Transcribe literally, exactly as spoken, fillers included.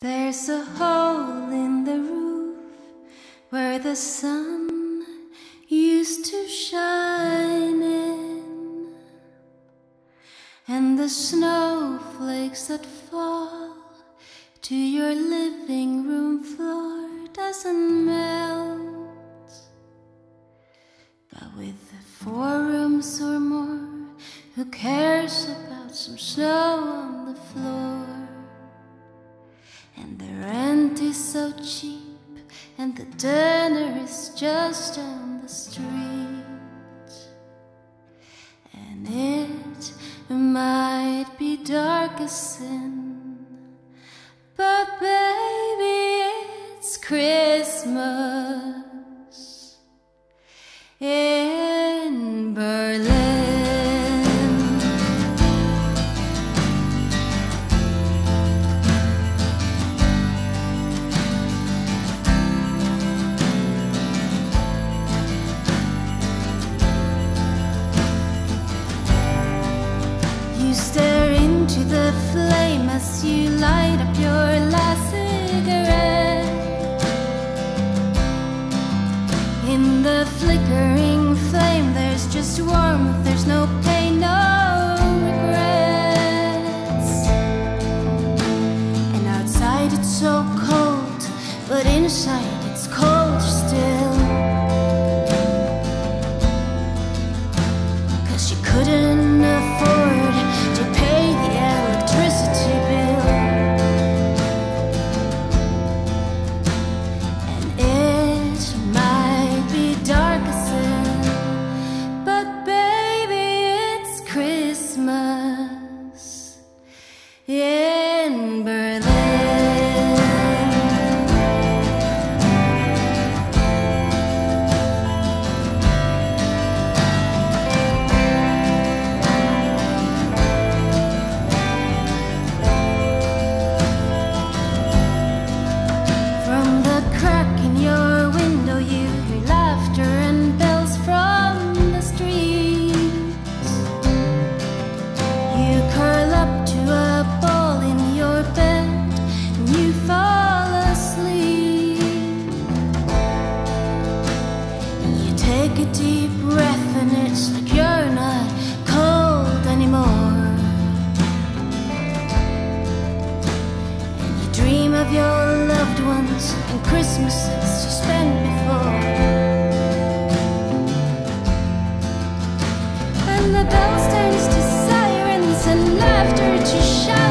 There's a hole in the roof where the sun used to shine in, and the snowflakes that fall to your living room floor doesn't melt. But with four rooms or more, who cares about some snow on the floor? And the rent is so cheap, and the dinner is just down the street. And it might be dark as sin, but baby, it's Christmas in Berlin. You stare into the flame as you light up your last cigarette. In the flickering flame, there's just warmth, there's no pain, no regrets. And outside it's so cold, but inside it's colder still. Cause you couldn't afford in Berlin. From the crack in your window, you hear laughter and bells from the street. You curl up to a a deep breath, and it's like you're not cold anymore. And you dream of your loved ones and Christmases you spent before. And the bells turns to sirens and laughter to shouts.